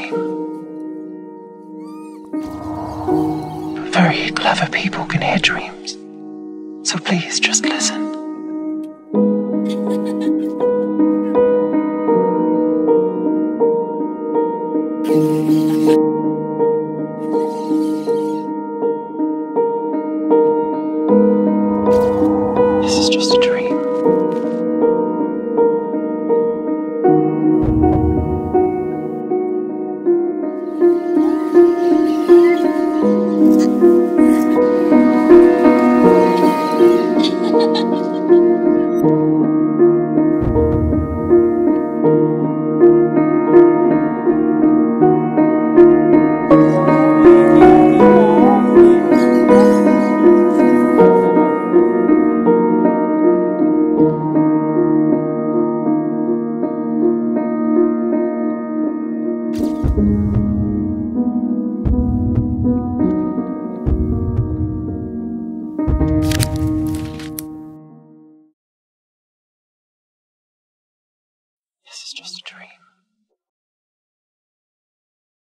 memory. But very clever people can hear dreams, so please just listen. This is just a dream. This is just a dream.